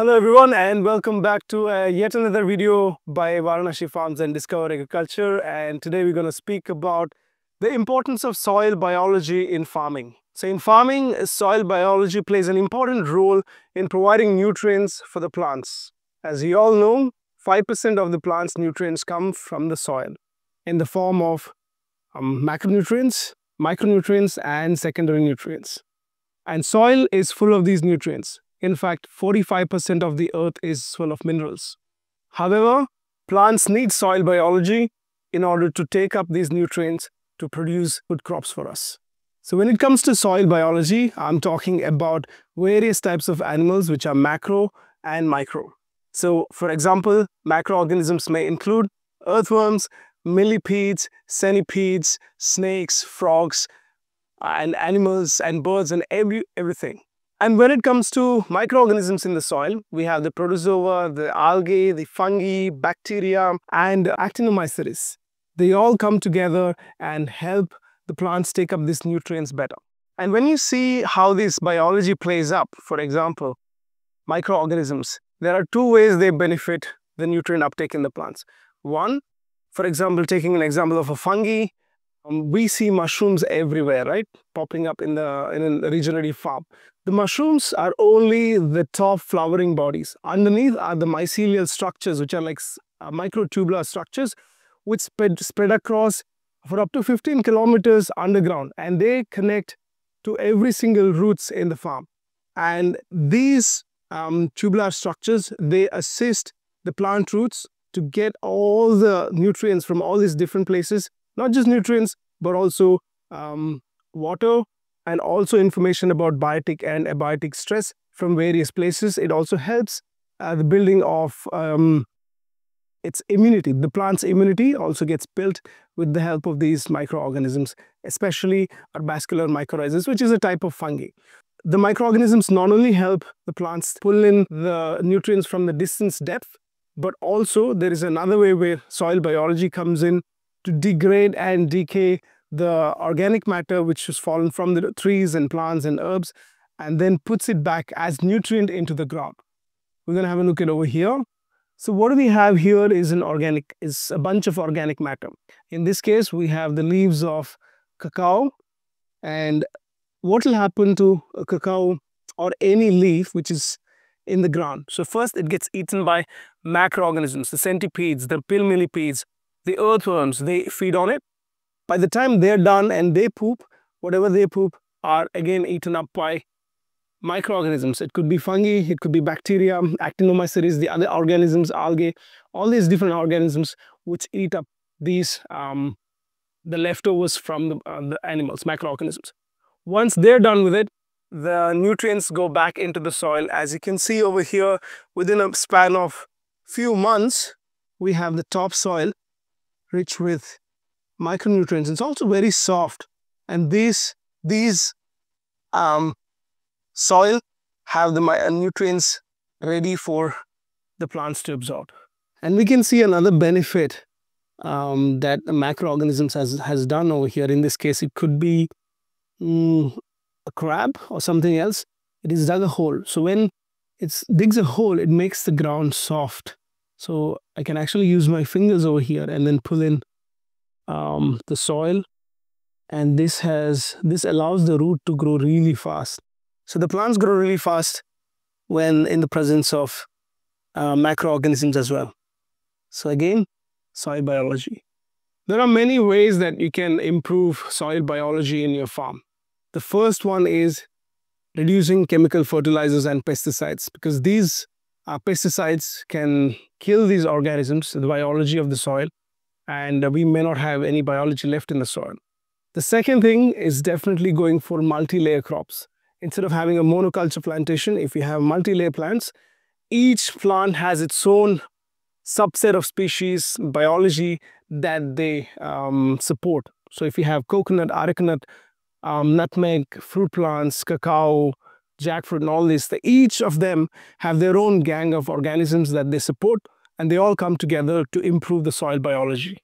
Hello everyone and welcome back to yet another video by Varanashi Farms and Discover Agriculture, and today we're going to speak about the importance of soil biology in farming. So in farming, soil biology plays an important role in providing nutrients for the plants. As you all know, 5% of the plant's nutrients come from the soil in the form of macronutrients, micronutrients and secondary nutrients. And soil is full of these nutrients. In fact, 45% of the earth is full of minerals. However, plants need soil biology in order to take up these nutrients to produce good crops for us. So when it comes to soil biology, I'm talking about various types of animals which are macro and micro. So for example, macroorganisms may include earthworms, millipedes, centipedes, snakes, frogs, and animals and birds and everything. And when it comes to microorganisms in the soil, we have the protozoa, the algae, the fungi, bacteria, and actinomycetes. They all come together and help the plants take up these nutrients better. And when you see how this biology plays up, for example, microorganisms, there are two ways they benefit the nutrient uptake in the plants. One, for example, taking an example of a fungi, we see mushrooms everywhere, right? Popping up in a regenerative farm. The mushrooms are only the top flowering bodies. Underneath are the mycelial structures, which are like microtubular structures, which spread across for up to 15 kilometers underground. And they connect to every single roots in the farm. And these tubular structures, they assist the plant roots to get all the nutrients from all these different places. Not just nutrients, but also water and also information about biotic and abiotic stress from various places. It also helps the building of its immunity. The plant's immunity also gets built with the help of these microorganisms, especially arbuscular mycorrhizas, which is a type of fungi. The microorganisms not only help the plants pull in the nutrients from the distance depth, but also there is another way where soil biology comes in to degrade and decay the organic matter which has fallen from the trees and plants and herbs, and then puts it back as nutrient into the ground. We're going to have a look at over here. So what do we have here is a bunch of organic matter. In this case, we have the leaves of cacao, and what will happen to a cacao or any leaf which is in the ground? So first it gets eaten by macroorganisms, the centipedes, the pill millipedes, the earthworms. They feed on it. By the time they're done and they poop, whatever they poop are again eaten up by microorganisms. It could be fungi, it could be bacteria, actinomycetes, the other organisms, algae, all these different organisms which eat up these, the leftovers from the animals, macroorganisms. Once they're done with it, the nutrients go back into the soil. As you can see over here, within a span of few months, we have the topsoil rich with micronutrients. It's also very soft, and these soil have the nutrients ready for the plants to absorb. And we can see another benefit that the macroorganisms has done over here. In this case, it could be a crab or something else. It is dug a hole. So when it digs a hole, it makes the ground soft. So I can actually use my fingers over here and then pull in the soil, and this allows the root to grow really fast. So the plants grow really fast when in the presence of macroorganisms as well. So again, soil biology. There are many ways that you can improve soil biology in your farm. The first one is reducing chemical fertilizers and pesticides, because these pesticides can kill these organisms, the biology of the soil, and we may not have any biology left in the soil. The second thing is definitely going for multi-layer crops. Instead of having a monoculture plantation, if you have multi-layer plants, each plant has its own subset of species, biology that they support. So if you have coconut, arecanut, nutmeg, fruit plants, cacao, jackfruit and all this, each of them have their own gang of organisms that they support, and they all come together to improve the soil biology.